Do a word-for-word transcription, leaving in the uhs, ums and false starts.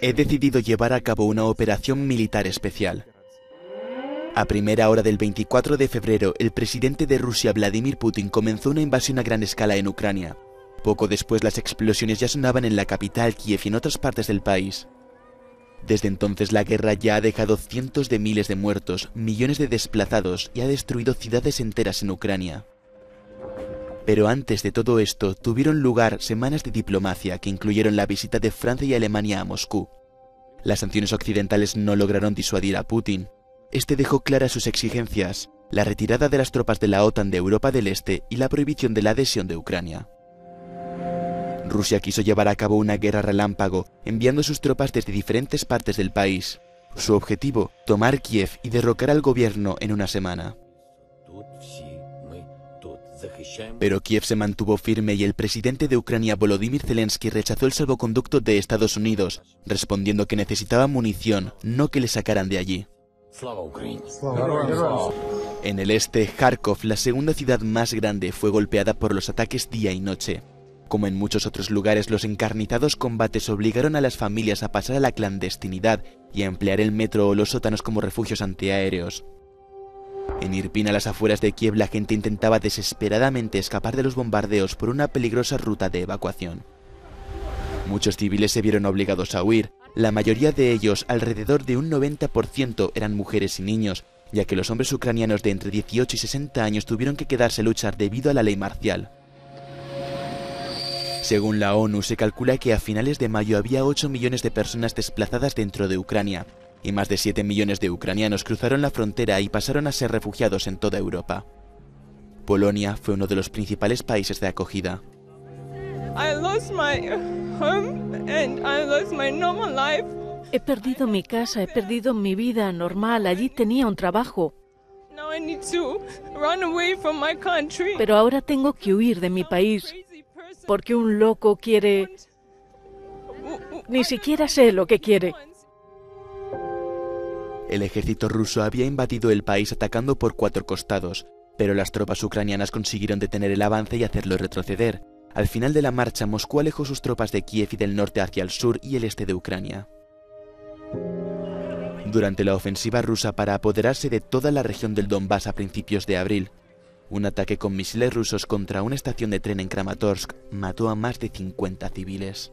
he decidido llevar a cabo una operación militar especial. A primera hora del veinticuatro de febrero, el presidente de Rusia, Vladímir Putin, comenzó una invasión a gran escala en Ucrania. Poco después, las explosiones ya sonaban en la capital, Kiev, y en otras partes del país. Desde entonces, la guerra ya ha dejado cientos de miles de muertos, millones de desplazados y ha destruido ciudades enteras en Ucrania. Pero antes de todo esto, tuvieron lugar semanas de diplomacia que incluyeron la visita de Francia y Alemania a Moscú. Las sanciones occidentales no lograron disuadir a Putin. Este dejó claras sus exigencias, la retirada de las tropas de la OTAN de Europa del Este y la prohibición de la adhesión de Ucrania. Rusia quiso llevar a cabo una guerra relámpago, enviando sus tropas desde diferentes partes del país. Su objetivo, tomar Kiev y derrocar al gobierno en una semana. Pero Kiev se mantuvo firme y el presidente de Ucrania, Volodymyr Zelensky, rechazó el salvoconducto de Estados Unidos, respondiendo que necesitaba munición, no que le sacaran de allí. En el este, Kharkov, la segunda ciudad más grande, fue golpeada por los ataques día y noche. Como en muchos otros lugares, los encarnizados combates obligaron a las familias a pasar a la clandestinidad y a emplear el metro o los sótanos como refugios antiaéreos. En Irpin, a las afueras de Kiev, la gente intentaba desesperadamente escapar de los bombardeos por una peligrosa ruta de evacuación. Muchos civiles se vieron obligados a huir. La mayoría de ellos, alrededor de un noventa por ciento, eran mujeres y niños, ya que los hombres ucranianos de entre dieciocho y sesenta años tuvieron que quedarse a luchar debido a la ley marcial. Según la ONU, se calcula que a finales de mayo había ocho millones de personas desplazadas dentro de Ucrania, y más de siete millones de ucranianos cruzaron la frontera y pasaron a ser refugiados en toda Europa. Polonia fue uno de los principales países de acogida. He perdido mi casa, he perdido mi vida normal, allí tenía un trabajo. Pero ahora tengo que huir de mi país, porque un loco quiere... Ni siquiera sé lo que quiere. El ejército ruso había invadido el país atacando por cuatro costados, pero las tropas ucranianas consiguieron detener el avance y hacerlo retroceder. Al final de la marcha, Moscú alejó sus tropas de Kiev y del norte hacia el sur y el este de Ucrania. Durante la ofensiva rusa para apoderarse de toda la región del Donbass a principios de abril, un ataque con misiles rusos contra una estación de tren en Kramatorsk mató a más de cincuenta civiles.